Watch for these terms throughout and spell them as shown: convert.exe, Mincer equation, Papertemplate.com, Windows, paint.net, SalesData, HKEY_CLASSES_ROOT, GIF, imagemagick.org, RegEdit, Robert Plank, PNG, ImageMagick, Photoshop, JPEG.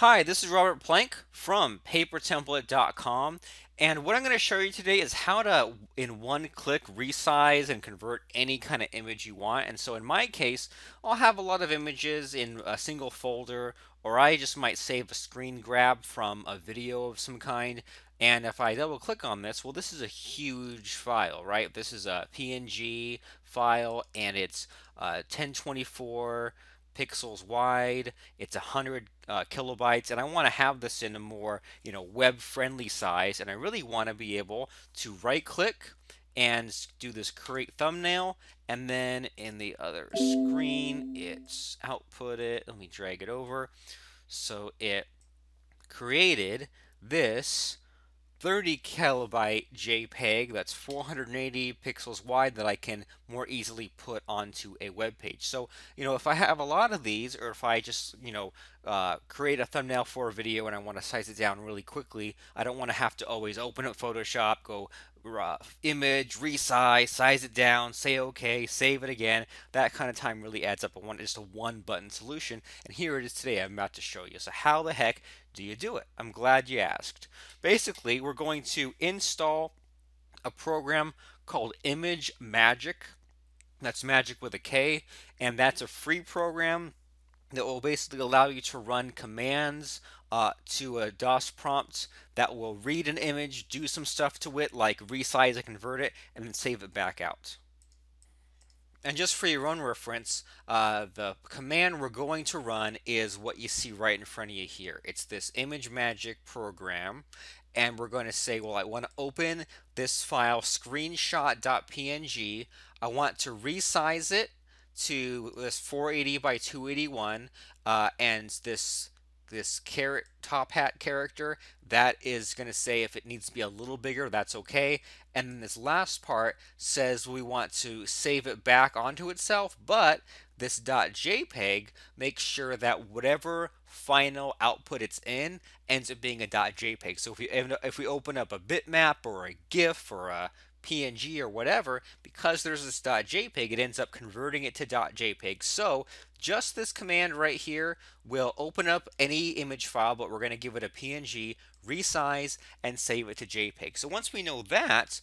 Hi, this is Robert Plank from Papertemplate.com, and what I'm going to show you today is how to in one click resize and convert any kind of image you want. And so in my case, I'll have a lot of images in a single folder, or I just might save a screen grab from a video of some kind. And if I double click on this, well, this is a huge file, right? This is a PNG file, and it's 1024 pixels wide. It's 100 kilobytes, and I want to have this in a more, you know, web-friendly size, and I really want to be able to right-click and do this create thumbnail, and then in the other screen, it's output it. Let me drag it over. So it created this 30 kilobyte JPEG that's 480 pixels wide that I can more easily put onto a web page. So, you know, if I have a lot of these, or if I just, you know, create a thumbnail for a video and I want to size it down really quickly, I don't want to have to always open up Photoshop, go image, resize, size it down, say okay, save it again. That kind of time really adds up. I want just a one button solution, and here it is today. I'm about to show you. So how the heck do you do it? I'm glad you asked. Basically, we're going to install a program called ImageMagick. That's magic with a K, and that's a free program that will basically allow you to run commands to a DOS prompt that will read an image, do some stuff to it, like resize and convert it, and then save it back out. And just for your own reference, the command we're going to run is what you see right in front of you here. It's this ImageMagick program, and we're going to say, well, I want to open this file screenshot.png. I want to resize it to this 480 by 281 and this carrot top hat character, that is going to say if it needs to be a little bigger, that's okay. And then this last part says we want to save it back onto itself, but this .jpeg makes sure that whatever final output it's in ends up being a .jpeg. So if we open up a bitmap or a GIF or a PNG or whatever, because there's this .jpeg, it ends up converting it to .jpeg. So just this command right here will open up any image file, but we're going to give it a PNG, resize, and save it to JPEG. So once we know that,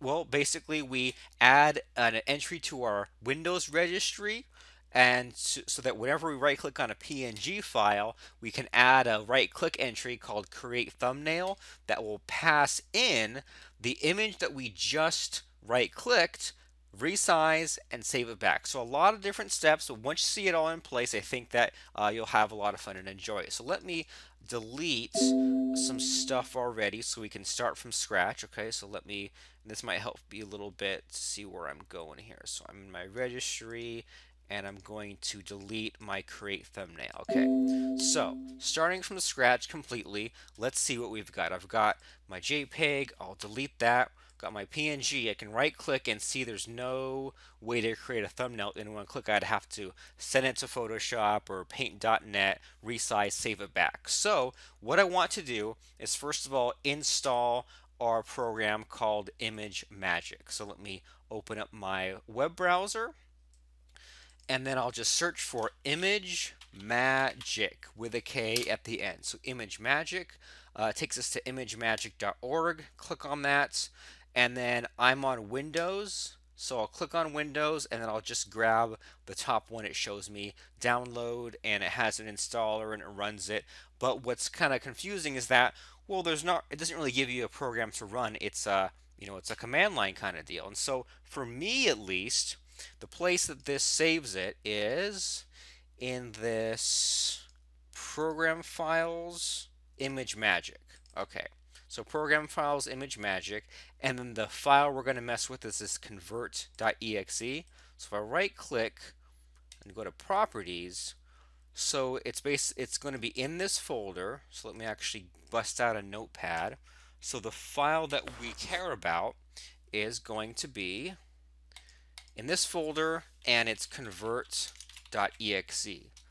well, basically we add an entry to our Windows registry, and so that whenever we right click on a PNG file, we can add a right click entry called create thumbnail that will pass in the image that we just right clicked, resize, and save it back. So a lot of different steps, but once you see it all in place, I think that you'll have a lot of fun and enjoy it. So let me delete some stuff already so we can start from scratch. Okay, so let me, this might help you a little bit see where I'm going here. So I'm in my registry, and I'm going to delete my create thumbnail. Okay, so starting from scratch completely, let's see what we've got. I've got my JPEG, I'll delete that. Got my PNG, I can right click and see there's no way to create a thumbnail in one click. I'd have to send it to Photoshop or paint.net, resize, save it back. So what I want to do is first of all install our program called ImageMagick. So let me open up my web browser, and then I'll just search for ImageMagick with a K at the end. So ImageMagick takes us to imagemagick.org. Click on that, and then I'm on Windows, so I'll click on Windows, and then I'll just grab the top one. It shows me download, and it has an installer, and it runs it. But what's kind of confusing is that, well, there's not, it doesn't really give you a program to run. It's a, you know, it's a command line kind of deal. And so for me at least, the place that this saves it is in this program files ImageMagick. Okay, so program files ImageMagick, and then the file we're going to mess with is this convert.exe. So if I right click and go to properties, so it's going to be in this folder. So let me actually bust out a notepad. So the file that we care about is going to be in this folder, and it's convert.exe.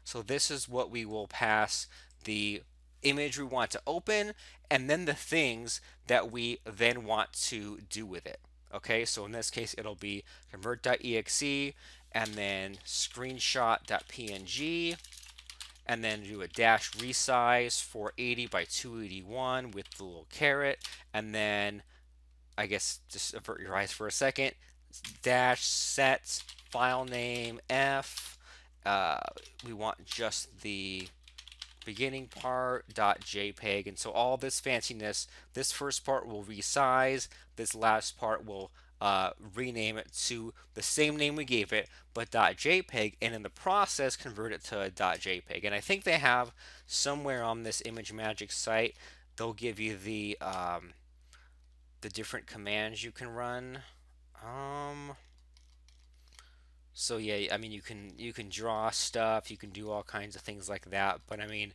So this is what we will pass the image we want to open, and then the things that we then want to do with it. Okay, so in this case it'll be convert.exe, and then screenshot.png, and then do a dash resize 480 by 281 with the little caret, and then I guess just avert your eyes for a second, dash set file name f, we want just the beginning part .jpeg, and so all this fanciness, this first part will resize, this last part will rename it to the same name we gave it, but .jpeg, and in the process convert it to .jpeg. And I think they have somewhere on this ImageMagick site, they'll give you the different commands you can run. So yeah, I mean, you can draw stuff, you can do all kinds of things like that, but I mean,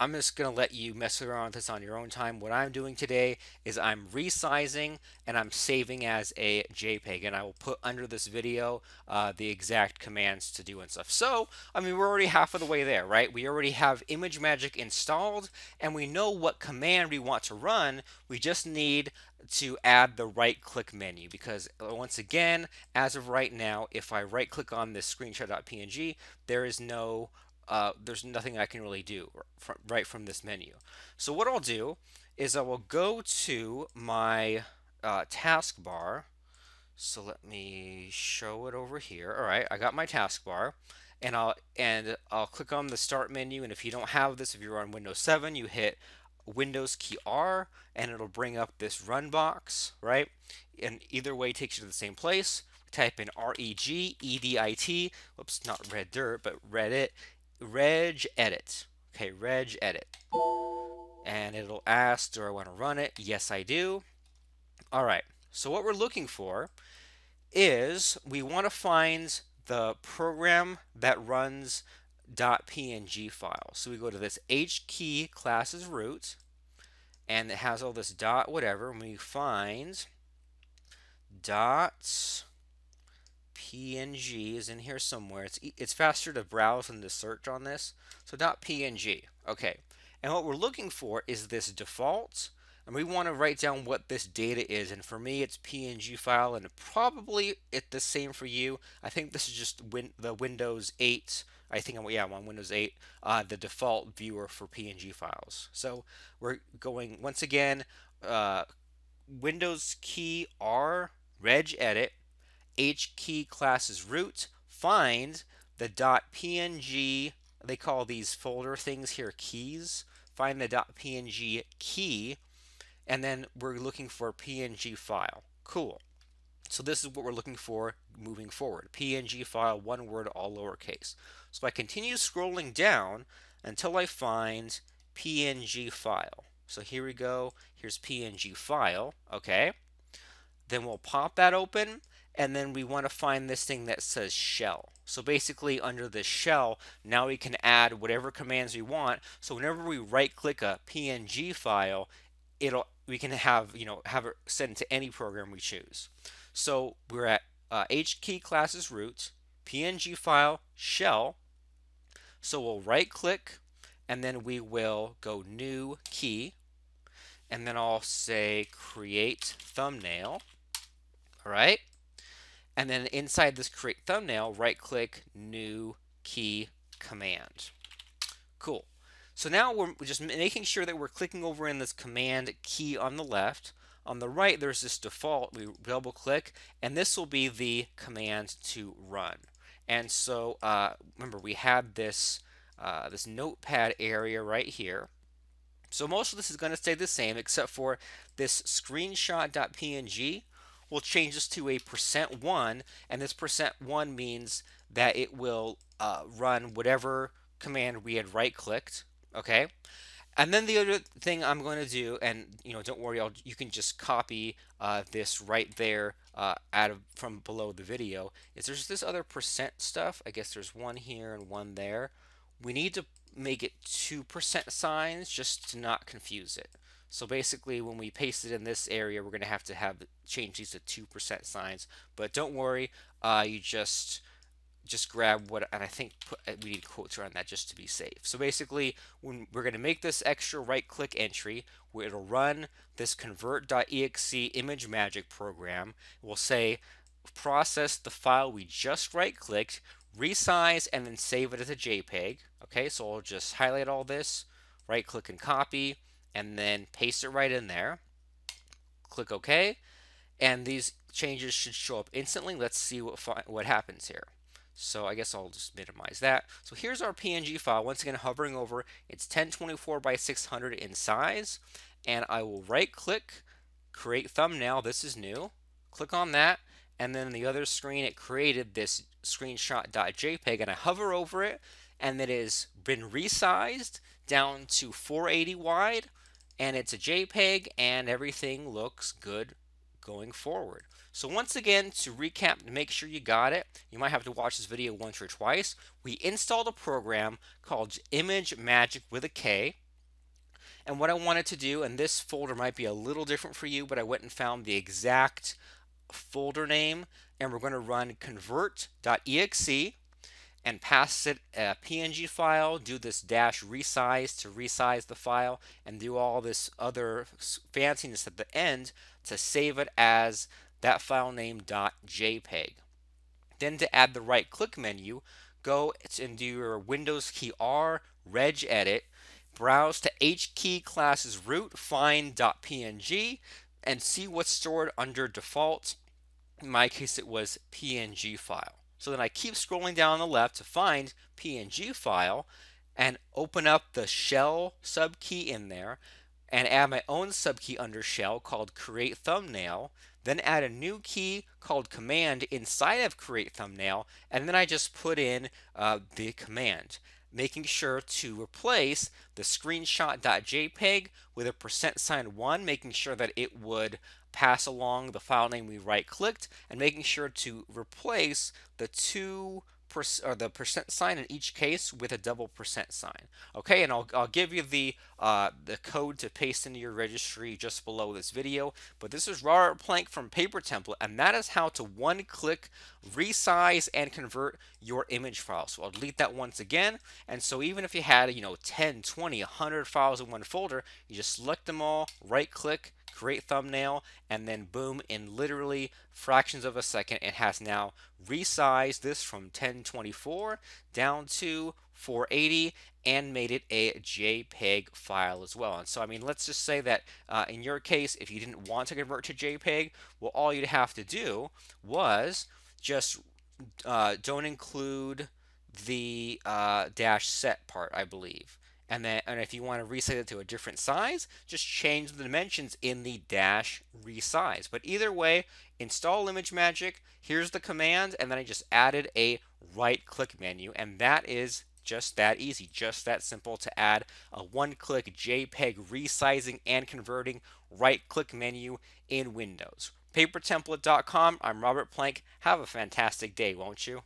I'm just gonna let you mess around with this on your own time. What I'm doing today is I'm resizing and I'm saving as a JPEG, and I will put under this video the exact commands to do and stuff. So I mean, we're already half of the way there, right? We already have ImageMagick installed and we know what command we want to run. We just need to add the right click menu, because once again, as of right now, if I right click on this screenshot.png, there is no there's nothing I can really do right from this menu. So what I'll do is I will go to my taskbar. So let me show it over here. All right, I got my taskbar, and I'll click on the Start menu. And if you don't have this, if you're on Windows 7, you hit Windows key R, and it'll bring up this Run box, right? And either way takes you to the same place. Type in REGEDIT. Whoops, not Red Dirt, but RegEdit. RegEdit. Okay, RegEdit. And it'll ask, do I want to run it? Yes, I do. All right. So what we're looking for is we want to find the program that runs .png file. So we go to this HKEY classes root, and it has all this dot whatever, and we find dots .png is in here somewhere. It's faster to browse than to search on this. So .png. Okay. And what we're looking for is this default, and we want to write down what this data is. And for me, it's PNG file, and probably it's the same for you. I think this is just the Windows 8. I think I'm on Windows 8, the default viewer for PNG files. So we're going once again, Windows key R, regedit, HKEY classes root, find the .png, they call these folder things here keys, find the .png key, and then we're looking for a PNG file. Cool. So this is what we're looking for moving forward. PNG file, one word, all lowercase. So I continue scrolling down until I find PNG file. So here we go. Here's PNG file. Okay. Then we'll pop that open, and then we want to find this thing that says shell. So basically under this shell, now we can add whatever commands we want. So whenever we right click a PNG file, we can have, you know, have it sent to any program we choose. So we're at HKEY classes root, PNG file, shell. So we'll right click, and then we will go new key, and then I'll say create thumbnail. All right. And then inside this create thumbnail, right click, new key command. Cool. So now we're just making sure that we're clicking over in this command key on the left. On the right, there's this default. We double click, and this will be the command to run. And so remember, we had this this notepad area right here. So most of this is going to stay the same, except for this screenshot.png. We'll change this to a %1, and this %1 means that it will run whatever command we had right clicked. Okay, and then the other thing I'm going to do, and you know, don't worry, you can just copy this right there from below the video. Is there's this other % stuff? I guess there's one here and one there. We need to make it 2% signs just to not confuse it. So basically when we paste it in this area, we're going to have change these to 2% signs, but don't worry, you just grab what, and I think we need quotes around that just to be safe. So basically when we're going to make this extra right click entry where it'll run this convert.exe ImageMagick program, we'll say process the file we just right clicked, resize, and then save it as a JPEG. Okay, so I'll just highlight all this, right click and copy, and then paste it right in there. Click OK, and these changes should show up instantly. Let's see what happens here. So I guess I'll just minimize that. So here's our PNG file. Once again, hovering over, it's 1024 by 600 in size, and I will right click, create thumbnail. This is new. Click on that, and then the other screen, it created this screenshot.jpg, and I hover over it, and it has been resized down to 480 wide, and it's a JPEG, and everything looks good going forward. So once again, to recap, to make sure you got it, you might have to watch this video once or twice. We installed a program called ImageMagick with a K. And what I wanted to do, and this folder might be a little different for you, but I went and found the exact folder name, and we're going to run convert.exe and pass it a PNG file, do this dash resize to resize the file, and do all this other fanciness at the end to save it as that file name .jpg. Then to add the right click menu, go and do your Windows key R, RegEdit, browse to HKEY classes root, find .png, and see what's stored under default. In my case, it was PNG file. So then I keep scrolling down on the left to find PNG file and open up the shell subkey in there and add my own subkey under shell called create thumbnail, then add a new key called command inside of create thumbnail, and then I just put in the command, making sure to replace the screenshot.jpg with a %1, making sure that it would pass along the file name we right clicked, and making sure to replace the %, in each case with a double %. Okay, and I'll give you the code to paste into your registry just below this video. But this is Robert Plank from Paper Template, and that is how to one-click resize and convert your image file. So I'll delete that once again. And so even if you had 10, 20, 100 files in one folder, you just select them all, right-click, create thumbnail, and then boom, in literally fractions of a second, it has now resized this from 1024 down to 480 and made it a JPEG file as well. And so, I mean, let's just say that in your case, if you didn't want to convert to JPEG, well, all you'd have to do was just don't include the dash set part, I believe. And if you want to resize it to a different size, just change the dimensions in the dash resize. But either way, install ImageMagick. Here's the command, and then I just added a right-click menu, and that is just that easy, just that simple to add a one-click JPEG resizing and converting right-click menu in Windows. Papertemplate.com. I'm Robert Plank. Have a fantastic day, won't you?